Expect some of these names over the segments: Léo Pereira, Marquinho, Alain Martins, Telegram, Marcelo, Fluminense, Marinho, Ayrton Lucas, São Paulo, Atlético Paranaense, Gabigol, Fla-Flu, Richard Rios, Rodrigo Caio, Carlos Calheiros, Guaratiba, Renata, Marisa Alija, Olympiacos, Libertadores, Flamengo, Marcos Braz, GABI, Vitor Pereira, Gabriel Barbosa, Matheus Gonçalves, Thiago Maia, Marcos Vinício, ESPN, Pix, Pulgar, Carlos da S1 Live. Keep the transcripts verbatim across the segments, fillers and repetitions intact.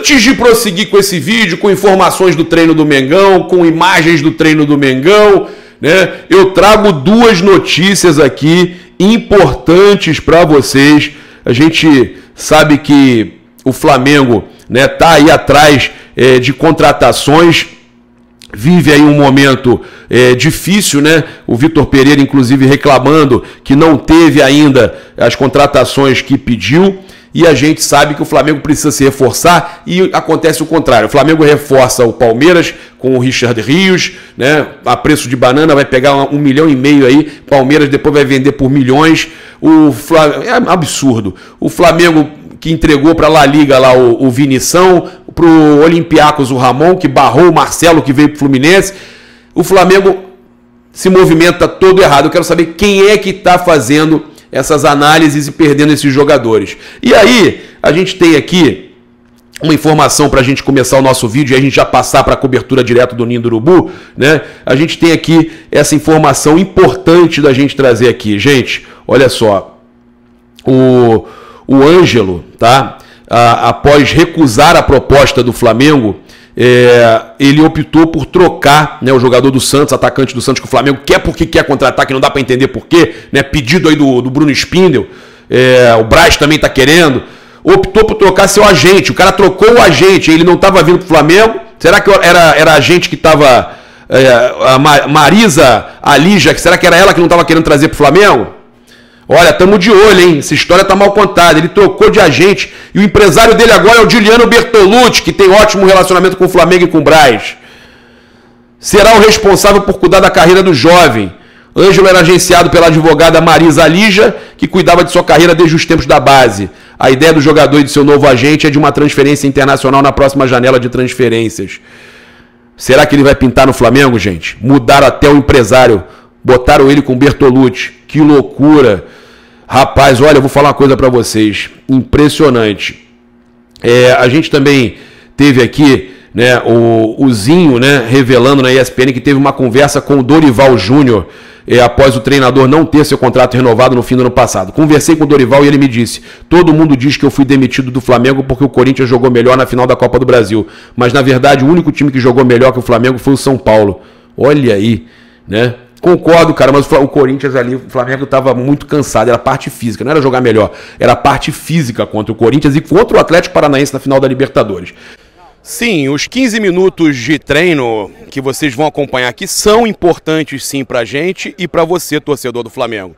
Antes de prosseguir com esse vídeo, com informações do treino do Mengão, com imagens do treino do Mengão, né, eu trago duas notícias aqui importantes para vocês. A gente sabe que o Flamengo, né, tá aí atrás é, de contratações, vive aí um momento é, difícil, né? O Vitor Pereira, inclusive, reclamando que não teve ainda as contratações que pediu. E a gente sabe que o Flamengo precisa se reforçar e acontece o contrário. O Flamengo reforça o Palmeiras com o Richard Rios, né? A preço de banana vai pegar um milhão e meio aí. Palmeiras depois vai vender por milhões. O Flamengo... é absurdo. O Flamengo que entregou para a La Liga lá o, o Vinição, para o Olympiacos o Ramon, que barrou o Marcelo, que veio para o Fluminense. O Flamengo se movimenta todo errado. Eu quero saber quem é que está fazendo essas análises e perdendo esses jogadores. E aí, a gente tem aqui uma informação para a gente começar o nosso vídeo e a gente já passar para a cobertura direto do Ninho do Urubu, né? A gente tem aqui essa informação importante da gente trazer aqui. Gente, olha só. O, o Ângelo, tá? A, após recusar a proposta do Flamengo, É, ele optou por trocar, né, o jogador do Santos, atacante do Santos, que o Flamengo quer porque quer contratar, que não dá para entender porquê, né, pedido aí do, do Bruno Spindel, é, o Braz também está querendo, optou por trocar seu agente, o cara trocou o agente, ele não estava vindo para o Flamengo, será que era, era agente que estava, é, a Marisa Alija, será que era ela que não estava querendo trazer para o Flamengo? Olha, estamos de olho, hein? Essa história está mal contada. Ele trocou de agente e o empresário dele agora é o Juliano Bertolucci, que tem ótimo relacionamento com o Flamengo e com o Braz. Será o responsável por cuidar da carreira do jovem. Ângelo era agenciado pela advogada Marisa Alija, que cuidava de sua carreira desde os tempos da base. A ideia do jogador e de seu novo agente é de uma transferência internacional na próxima janela de transferências. Será que ele vai pintar no Flamengo, gente? Mudaram até o empresário. Botaram ele com Bertolucci. Que loucura! Rapaz, olha, eu vou falar uma coisa para vocês, impressionante. É, a gente também teve aqui, né, o, o Zinho, né, revelando na E S P N que teve uma conversa com o Dorival Júnior é, após o treinador não ter seu contrato renovado no fim do ano passado. Conversei com o Dorival e ele me disse, todo mundo diz que eu fui demitido do Flamengo porque o Corinthians jogou melhor na final da Copa do Brasil, mas na verdade o único time que jogou melhor que o Flamengo foi o São Paulo. Olha aí, né? Concordo, cara, mas o Corinthians ali, o Flamengo estava muito cansado, era parte física, não era jogar melhor, era parte física contra o Corinthians e contra o Atlético Paranaense na final da Libertadores. Sim, os quinze minutos de treino que vocês vão acompanhar aqui são importantes sim pra gente e pra você, torcedor do Flamengo.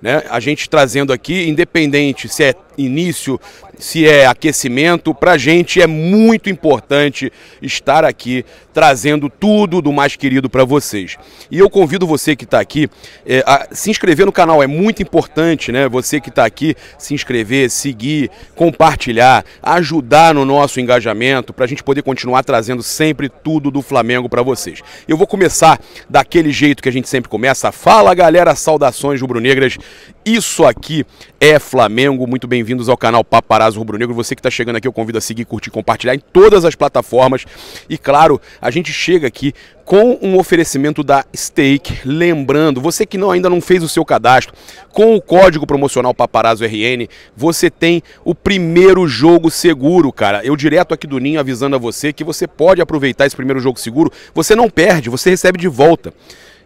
Né? A gente trazendo aqui, independente se é início, se é aquecimento, para a gente é muito importante estar aqui trazendo tudo do mais querido para vocês. E eu convido você que está aqui é, a se inscrever no canal, é muito importante, né? Você que está aqui, se inscrever, seguir, compartilhar, ajudar no nosso engajamento, para a gente poder continuar trazendo sempre tudo do Flamengo para vocês. Eu vou começar daquele jeito que a gente sempre começa. Fala, galera, saudações rubro-negras. Isso aqui é Flamengo, muito bem-vindos ao canal Paparazzo Rubro-Negro. Você que está chegando aqui, eu convido a seguir, curtir, compartilhar em todas as plataformas. E claro, a gente chega aqui com um oferecimento da Stake. Lembrando, você que não, ainda não fez o seu cadastro, com o código promocional Paparazzo R N, você tem o primeiro jogo seguro, cara. Eu direto aqui do Ninho avisando a você que você pode aproveitar esse primeiro jogo seguro. Você não perde, você recebe de volta.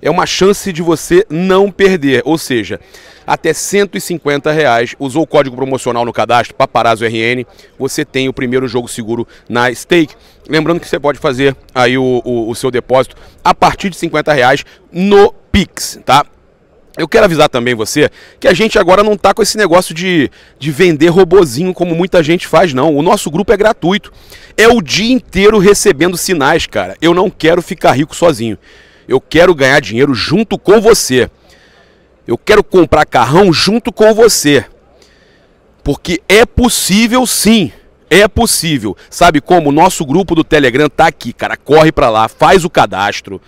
É uma chance de você não perder, ou seja, até cento e cinquenta reais, usou o código promocional no cadastro, Paparazzo R N, você tem o primeiro jogo seguro na Stake. Lembrando que você pode fazer aí o, o, o seu depósito a partir de cinquenta reais no Pix, tá? Eu quero avisar também você que a gente agora não tá com esse negócio de, de vender robozinho como muita gente faz, não. O nosso grupo é gratuito, é o dia inteiro recebendo sinais, cara. Eu não quero ficar rico sozinho. Eu quero ganhar dinheiro junto com você. Eu quero comprar carrão junto com você. Porque é possível sim, é possível. Sabe como? O nosso grupo do Telegram tá aqui, cara. Corre pra lá, faz o cadastro.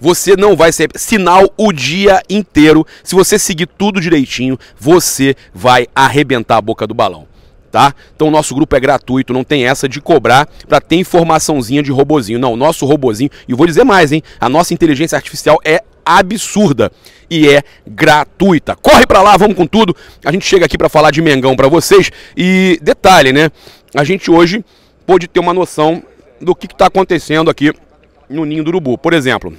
Você não vai ser sinal o dia inteiro. Se você seguir tudo direitinho, você vai arrebentar a boca do balão. Tá? Então o nosso grupo é gratuito, não tem essa de cobrar para ter informaçãozinha de robozinho. Não, o nosso robozinho, e vou dizer mais, hein? A nossa inteligência artificial é absurda e é gratuita. Corre para lá, vamos com tudo. A gente chega aqui para falar de Mengão para vocês e detalhe, né? A gente hoje pôde ter uma noção do que está acontecendo aqui no Ninho do Urubu. Por exemplo,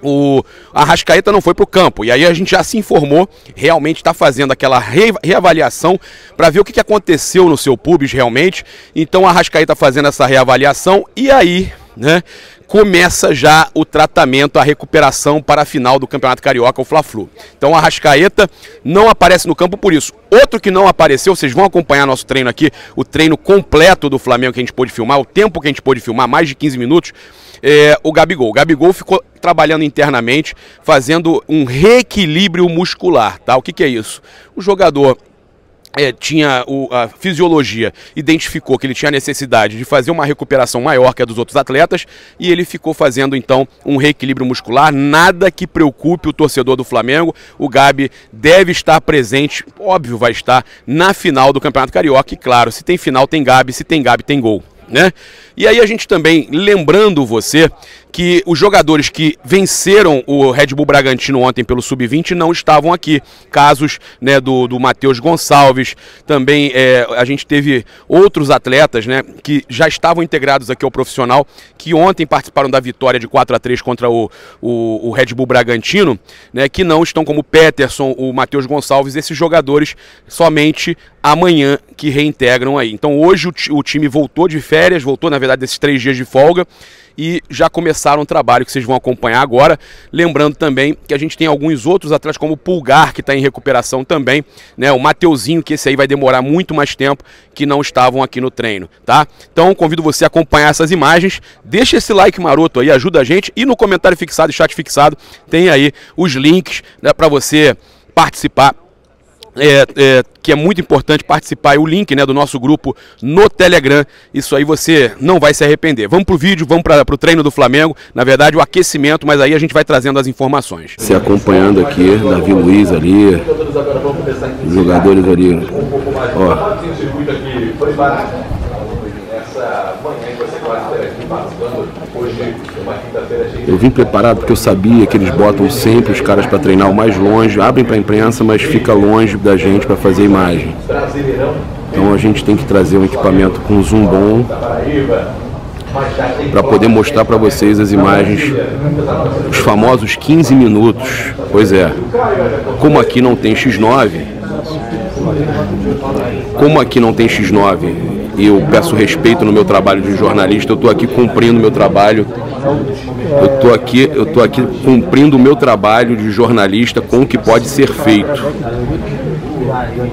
o Arrascaeta não foi para o campo, e aí a gente já se informou, realmente está fazendo aquela re reavaliação para ver o que, que aconteceu no seu pubis realmente. Então a Arrascaeta fazendo essa reavaliação, e aí, né, começa já o tratamento, a recuperação para a final do Campeonato Carioca, o Fla-Flu. Então a Arrascaeta não aparece no campo por isso. Outro que não apareceu, vocês vão acompanhar nosso treino aqui, o treino completo do Flamengo que a gente pôde filmar, o tempo que a gente pôde filmar, mais de quinze minutos, é, o Gabigol. O Gabigol ficou trabalhando internamente, fazendo um reequilíbrio muscular, tá? O que que é isso? O jogador... É, tinha o, a fisiologia, identificou que ele tinha necessidade de fazer uma recuperação maior que a dos outros atletas, e ele ficou fazendo então um reequilíbrio muscular. Nada que preocupe o torcedor do Flamengo, o Gabi deve estar presente, óbvio vai estar, na final do Campeonato Carioca, e claro, se tem final tem Gabi, se tem Gabi tem gol, né? E aí a gente também, lembrando você, que os jogadores que venceram o Red Bull Bragantino ontem pelo sub vinte não estavam aqui. Casos, né, do, do Matheus Gonçalves, também é, a gente teve outros atletas, né, que já estavam integrados aqui ao profissional, que ontem participaram da vitória de quatro a três contra o, o, o Red Bull Bragantino, né, que não estão, como o Peterson, o Matheus Gonçalves, esses jogadores somente amanhã que reintegram aí. Então hoje o, o time voltou de férias, voltou na verdade desses três dias de folga, e já começaram um trabalho que vocês vão acompanhar agora. Lembrando também que a gente tem alguns outros atletas, como o Pulgar, que está em recuperação também, né? O Mateuzinho, que esse aí vai demorar muito mais tempo, que não estavam aqui no treino, tá? Então convido você a acompanhar essas imagens, deixa esse like maroto aí, ajuda a gente, e no comentário fixado e chat fixado tem aí os links, né, para você participar. É, é, que é muito importante participar, e o link, né, do nosso grupo no Telegram, isso aí você não vai se arrepender. Vamos pro vídeo, vamos para pro treino do Flamengo, na verdade o aquecimento, mas aí a gente vai trazendo as informações. Se acompanhando aqui, Davi Luiz ali, os jogadores ali, ó. Eu vim preparado porque eu sabia que eles botam sempre os caras para treinar o mais longe, abrem para a imprensa, mas fica longe da gente para fazer imagem. Então a gente tem que trazer um equipamento com zoom bom para poder mostrar para vocês as imagens, os famosos quinze minutos. Pois é, como aqui não tem X nove, como aqui não tem X nove, e eu peço respeito no meu trabalho de jornalista, eu estou aqui cumprindo o meu trabalho, eu estou aqui, eu estou aqui cumprindo o meu trabalho de jornalista com o que pode ser feito.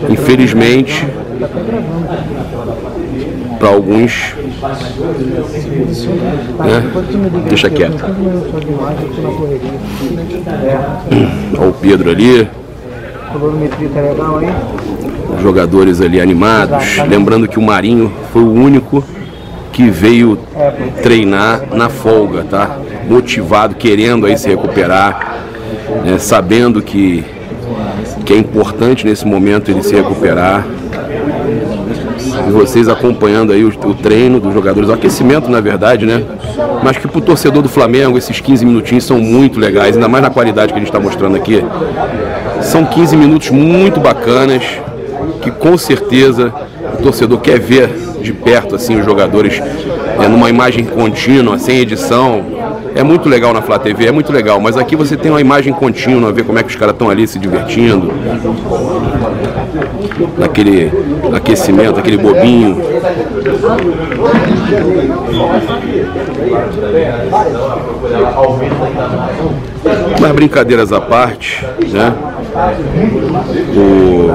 Infelizmente, para alguns, né? Deixa quieto. Olha o Pedro ali. Os jogadores ali animados, lembrando que o Marinho foi o único que veio treinar na folga, tá? Motivado, querendo aí se recuperar, né? Sabendo que, que é importante nesse momento ele se recuperar. E vocês acompanhando aí o, o treino dos jogadores, o aquecimento na verdade, né? Mas que pro torcedor do Flamengo esses quinze minutinhos são muito legais, ainda mais na qualidade que a gente está mostrando aqui. São quinze minutos muito bacanas, que com certeza o torcedor quer ver de perto assim os jogadores, é, numa imagem contínua, sem edição. É muito legal na Flá T V, é muito legal, mas aqui você tem uma imagem contínua, ver como é que os caras estão ali se divertindo, naquele aquecimento, aquele bobinho. Mas brincadeiras à parte, né? O,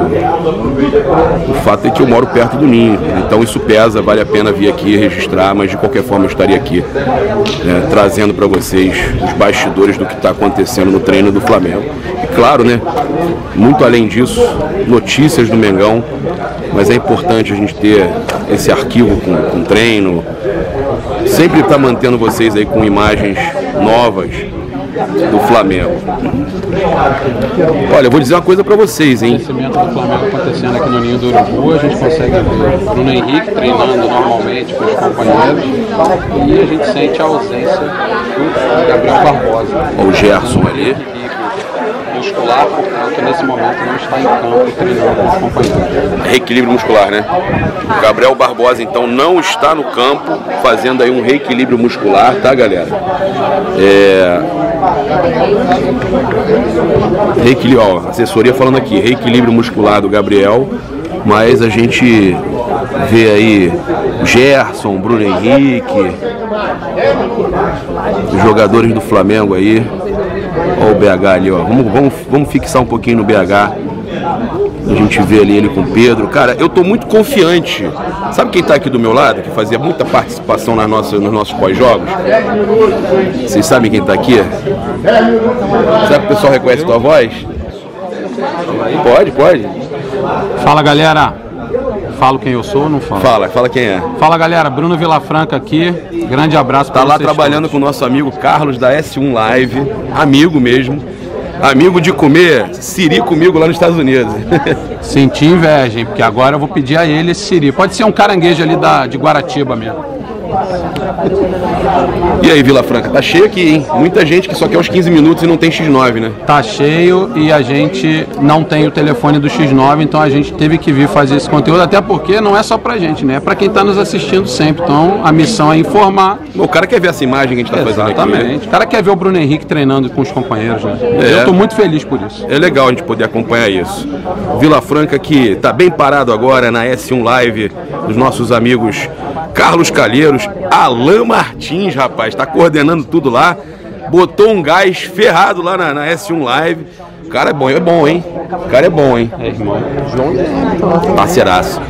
o fato é que eu moro perto do Ninho, então isso pesa, vale a pena vir aqui registrar, mas de qualquer forma eu estaria aqui, né, trazendo para vocês os bastidores do que está acontecendo no treino do Flamengo. E claro, né, muito além disso, notícias do Mengão, mas é importante a gente ter esse arquivo com, com treino, sempre está mantendo vocês aí com imagens novas do Flamengo. Olha, eu vou dizer uma coisa pra vocês, hein? O crescimento do Flamengo acontecendo aqui no Ninho do Urubu, a gente consegue ver o Bruno Henrique treinando normalmente com os companheiros, e a gente sente a ausência do Gabriel Barbosa. Olha o Gerson ali. muscular, portanto, nesse momento não está em campo treinando os companheiros. Reequilíbrio muscular, né? O Gabriel Barbosa, então, não está no campo, fazendo aí um reequilíbrio muscular, tá, galera? É... Reequilíbrio, ó, assessoria falando aqui, reequilíbrio muscular do Gabriel, mas a gente vê aí Gerson, Bruno Henrique, os jogadores do Flamengo aí. Olha o B H ali, ó. Vamos, vamos, vamos fixar um pouquinho no B H. A gente vê ali ele com o Pedro. Cara, eu tô muito confiante. Sabe quem tá aqui do meu lado, que fazia muita participação nas nossas, nos nossos pós-jogos? Vocês sabem quem tá aqui? Será que o pessoal reconhece tua voz? Pode, pode. Fala, galera. Falo quem eu sou ou não falo? Fala, fala quem é. Fala, galera, Bruno Vilafranca aqui, grande abraço. Tá lá trabalhando todos. Com o nosso amigo Carlos da S um Live, amigo mesmo, amigo de comer siri comigo lá nos Estados Unidos. Senti inveja, hein, porque agora eu vou pedir a ele esse siri, pode ser um caranguejo ali da, de Guaratiba mesmo. E aí, Vila Franca, tá cheio aqui, hein? Muita gente que só quer os quinze minutos e não tem X nove, né? Tá cheio e a gente não tem o telefone do X nove, então a gente teve que vir fazer esse conteúdo, até porque não é só pra gente, né? É pra quem tá nos assistindo sempre, então a missão é informar. O cara quer ver essa imagem que a gente tá fazendo aqui. Exatamente. O cara quer ver o Bruno Henrique treinando com os companheiros, né? É. Eu tô muito feliz por isso. É legal a gente poder acompanhar isso. Vila Franca que tá bem parado agora na S um Live, dos nossos amigos Carlos Calheiros, Alain Martins, rapaz, tá coordenando tudo lá. Botou um gás ferrado lá na, na S um Live. O cara é bom, é bom, hein? O cara é bom, hein? É, irmão. Parceiraço.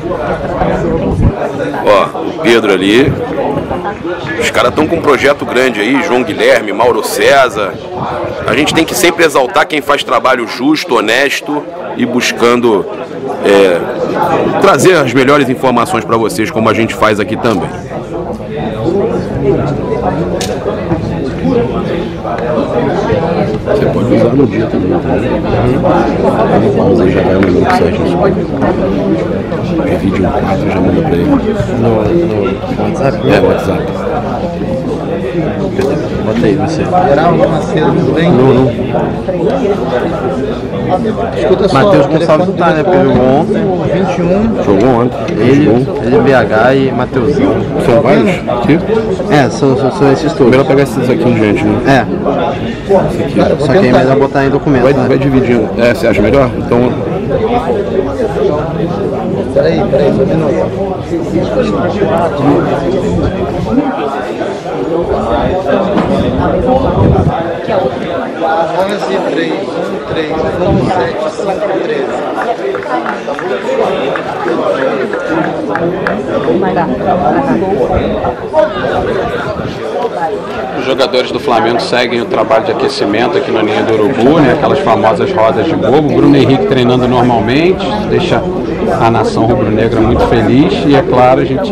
Ó, o Pedro ali. Os caras estão com um projeto grande aí, João Guilherme, Mauro César. A gente tem que sempre exaltar quem faz trabalho justo, honesto e buscando é, trazer as melhores informações para vocês, como a gente faz aqui também. Você pode usar no dia também, tá? Uma pausa e já vai no site. Vídeo quatro, já manda pra ele. No WhatsApp? É, WhatsApp. Bota aí você. Não, não. Matheus Gonçalves não tá, né? Pegou ontem. vinte e um. Jogou ontem. Ele, ele B H e Matheusão. São vários? Aqui? É, são, são, são esses todos. Melhor pegar esses aqui em diante, né? É. Aqui. Só que é melhor botar em documento. Vai, né? Vai dividindo. É, você acha melhor? Então. Peraí, peraí, só de novo. onze, três, um, três, um, sete, cinco, treze. Os jogadores do Flamengo seguem o trabalho de aquecimento aqui no Ninho do Urubu, né? Aquelas famosas rodas de bobo. Bruno Henrique treinando normalmente, deixa a nação rubro-negra muito feliz. E é claro, a gente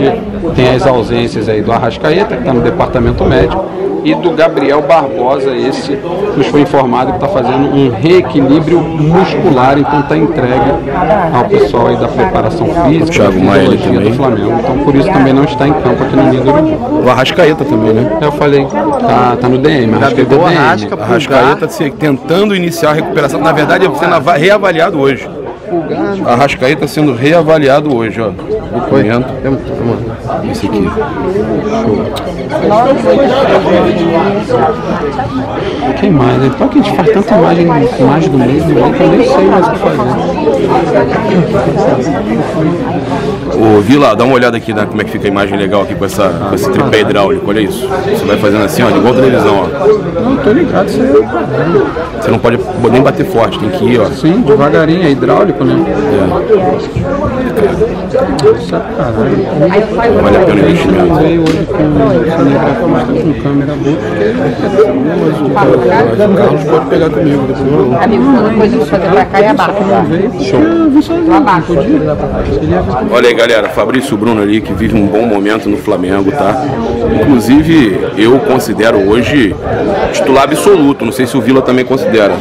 tem as ausências aí do Arrascaeta, que está no departamento médico, e do Gabriel Barbosa, esse nos foi informado que está fazendo um reequilíbrio muscular, então está entregue ao pessoal aí da preparação física, Thiago Maia do Flamengo, então por isso também não está em campo aqui no Ninho do Urubu. O Arrascaeta também, né? Eu falei, tá, tá no D M, Arrascaeta é D M. Arrascaeta se, tentando iniciar a recuperação, na verdade é sendo reavaliado hoje. A Arrascaeta sendo reavaliado hoje, ó. Documento. Esse aqui. Quem mais? Então que a gente faz tanta imagem, imagem do mesmo, que eu nem sei mais o que fazer. Ô, Vila, dá uma olhada aqui, né, como é que fica a imagem legal aqui com, essa, com esse tripé hidráulico, olha isso. Você vai fazendo assim, ó, igual a televisão, ó. Não, tô ligado, isso aí é padrão. Você não pode nem bater forte, tem que ir, ó. Sim, devagarinho, é hidráulico. Né? É. Sacanagem. Vale a pena investimento. Eu hoje com câmera boa. O Carlos pode pegar comigo. Amigo, depois eu vou fazer pra cá e abaixo. Show. Olha aí, galera. Fabrício Bruno ali que vive um bom momento no Flamengo, tá? Inclusive, eu considero hoje titular absoluto. Não sei se o Vila também considera.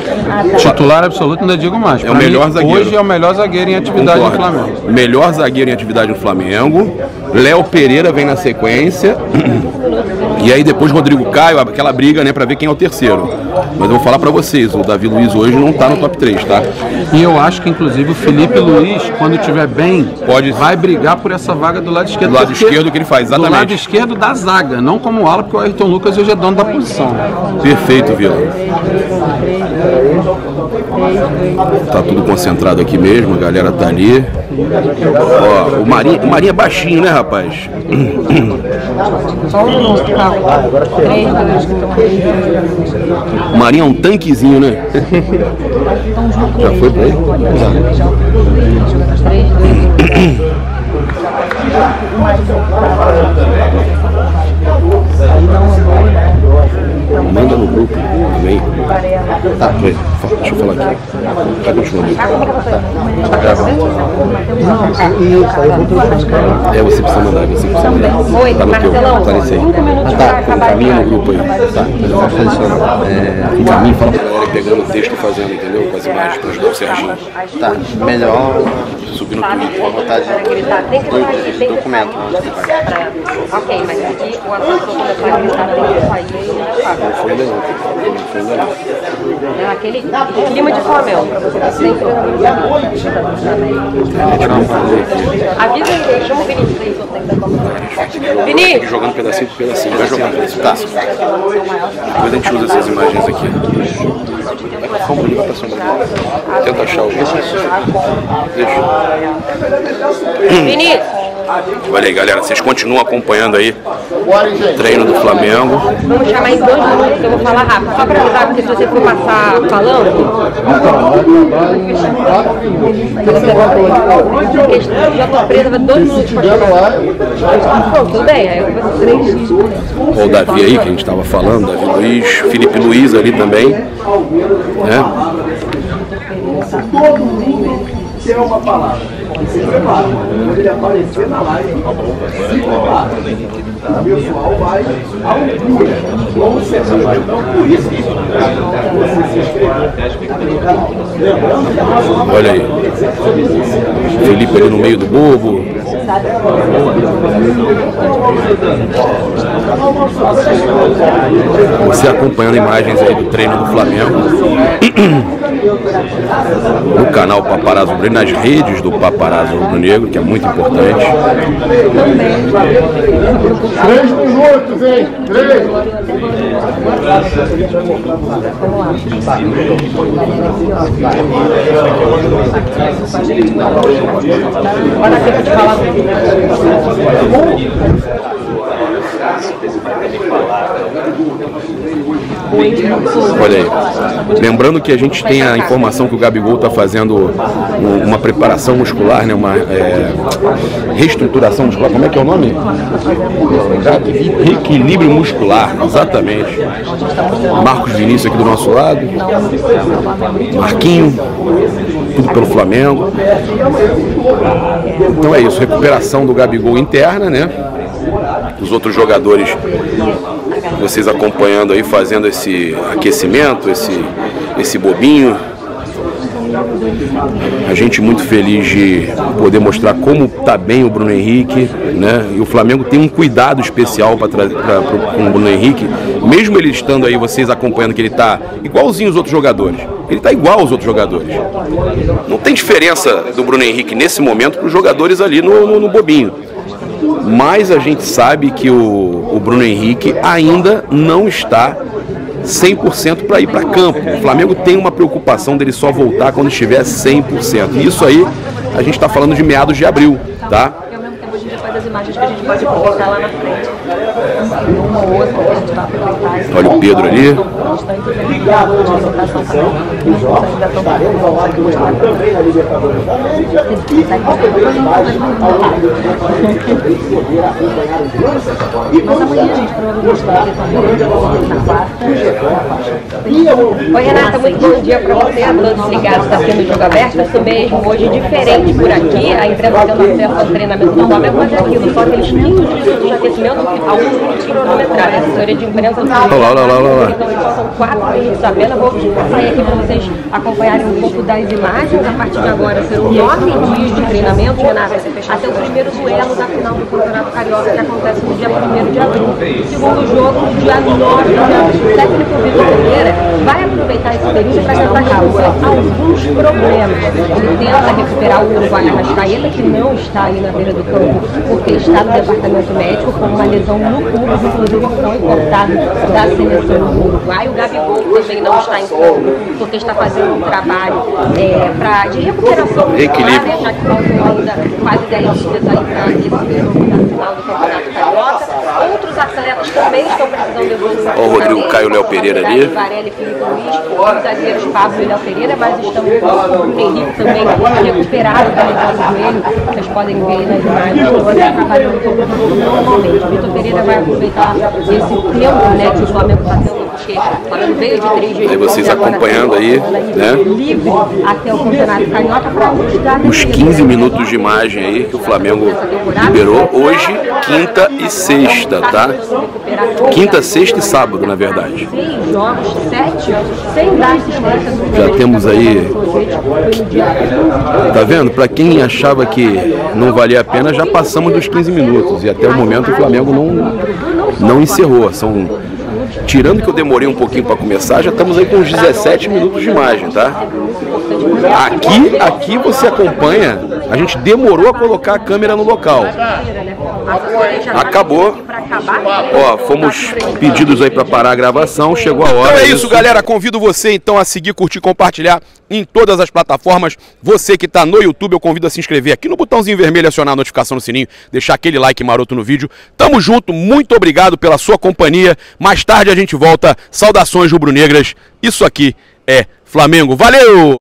Titular absoluto, ainda digo mais. É o melhor zagueiro. Hoje é o melhor zagueiro em atividade no Flamengo. Melhor zagueiro em atividade no Flamengo. Léo Pereira vem na sequência. E aí depois Rodrigo Caio, aquela briga, né, pra ver quem é o terceiro. Mas eu vou falar pra vocês, o Davi Luiz hoje não tá no top três, tá? E eu acho que inclusive o Felipe Luiz, quando estiver bem, pode... vai brigar por essa vaga do lado esquerdo. Do lado esquerdo que ele faz, exatamente. Do lado esquerdo da zaga, não como ala, porque o Ayrton Lucas hoje é dono da posição. Perfeito, Vila. Tá tudo concentrado aqui mesmo, a galera tá ali. Ó, o Marinho, o Marinho é baixinho, né, rapaz? Só um que tá. Três vagas que estão aqui. O Marinho é um tanquezinho, né? Já foi bem. Manda no grupo também. Tá, deixa eu falar aqui. Tá continuando. Tá gravando. É, você precisa mandar, você precisa mandar. Tá no teu, tá nesse aí. Tá, caminha no grupo aí. Tá, tá funcionando. É, caminho, fala pra galera pegando o texto fazendo, entendeu? Com as imagens pra ajudar o Serginho. Tá, melhor subir no Twitter, à vontade de documento. Ok, mas aqui o assunto começou a gritar, tem que sair. Não foi ainda não, não foi ainda não. Aquele clima de Flamengo, pra você estar sempre na minha. Avisa aí, chama o Vinício aí, se você ainda comprar. Vinício! Jogando pedacinho por pedacinho, vai jogando pedacinho. Tá. Depois a gente usa essas imagens aqui. Como ele vai passando ali? Tenta achar o... Deixa. Vinícius! Olha aí, galera, vocês continuam acompanhando aí o treino do Flamengo. Vamos chamar em dois minutos, eu vou falar rápido. Só para avisar, porque se você for passar falando, já tô presa, vai dois minutos para chegar. Tudo bem, aí eu vou fazer três. Olha o Davi aí, que a gente estava falando, Davi Luiz, Felipe Luiz ali também. Todo mundo tem uma palavra. Se prepara, quando ele aparecer na live, se prepara. O pessoal vai ao público, como serão. Então, por isso, você se inscreve. Olha aí, Felipe ali no meio do povo. Você acompanhando imagens aí do treino do Flamengo no canal Paparazzo Rubro-Negro, nas redes do Paparazzo Rubro-Negro, que é muito importante. Três minutos, hein? Três. Olha que eu te falo. Olha aí, lembrando que a gente tem a informação que o Gabigol está fazendo uma preparação muscular, né? Uma é, reestruturação muscular, como é que é o nome? Equilíbrio muscular, exatamente. Marcos Vinício aqui do nosso lado, Marquinho, tudo pelo Flamengo. Então é isso, recuperação do Gabigol interna, né? Os outros jogadores, vocês acompanhando aí, fazendo esse aquecimento, esse, esse bobinho. A gente muito feliz de poder mostrar como está bem o Bruno Henrique, né? E o Flamengo tem um cuidado especial para trazer com o Bruno Henrique, mesmo ele estando aí, vocês acompanhando que ele está igualzinho aos outros jogadores. Ele está igual aos outros jogadores. Não tem diferença do Bruno Henrique nesse momento para os jogadores ali no, no, no bobinho. Mas a gente sabe que o, o Bruno Henrique ainda não está cem por cento para ir para campo. O Flamengo tem uma preocupação dele só voltar quando estiver cem por cento. E isso aí, a gente está falando de meados de abril, tá? E ao mesmo tempo a gente faz as imagens que a gente pode aproveitar lá na frente. Uma ou outra que a gente vai aproveitar. Olha o Pedro ali. Oi, Renata, muito bom dia para você. A todos ligados, está sendo o jogo aberto. Isso mesmo, hoje diferente por aqui. A empresa está dando acesso ao treinamento normal, mas é aquilo, só aqueles quinze minutos de aquecimento, alguns minutos de para a assessoria de imprensa. Olá, olá, olá, olá. Então, eles são quatro de tabela. Vou sair aqui para vocês acompanharem um pouco das imagens. A partir de agora serão nove dias de treinamento, Renata, até o primeiro duelo da final do Campeonato Carioca, que acontece no dia primeiro de abril. Segundo jogo, no dia nove de abril. O técnico Vitor Pereira vai aproveitar esse período para tentar causar alguns problemas. Ele tenta recuperar o uruguaio Arrascaeta, que não está aí na beira do campo, porque está no departamento médico com uma lesão no pulso, inclusive não importado da seleção do Uruguai. O Gabigol também não está em campo, porque está fazendo um trabalho é, pra, de recuperação muscular, né, já que faltam ainda quase dez dias aí para esse período da final do Campeonato Carioca. Outros atletas também estão precisando de evolução. O Rodrigo Caio, Léo Pereira ali. Varela e Felipe Luiz, os zagueiros Pedro e Léo Pereira, mas estão com o Bruno Henrique também recuperado da lesão do joelho. Vocês podem ver aí nas imagens, o Rodrigo trabalhando normalmente. O Vitor Pereira vai aproveitar esse tempo, né, que o Flamengo está tendo, porque o Flamengo veio de três dias. Aí vocês acompanhando aí, né? Livre até o Campeonato Carioca para mostrar os quinze minutos de imagem aí que o Flamengo liberou hoje, quinta e sexta, tá? Quinta, sexta e sábado, na verdade. Já temos aí, tá vendo? Para quem achava que não valia a pena, já passamos dos quinze minutos e até o momento o Flamengo não, não encerrou. São, tirando que eu demorei um pouquinho para começar, já estamos aí com uns dezessete minutos de imagem, tá? Aqui, aqui você acompanha, a gente demorou a colocar a câmera no local. Acabou. Ó, fomos pedidos aí para parar a gravação, chegou a hora. Então é isso, galera. Convido você então a seguir, curtir, compartilhar em todas as plataformas. Você que está no YouTube, eu convido a se inscrever aqui no botãozinho vermelho, acionar a notificação no sininho, deixar aquele like maroto no vídeo. Tamo junto, muito obrigado pela sua companhia. Mais tarde a gente volta. Saudações rubro-negras. Isso aqui é Flamengo. Valeu!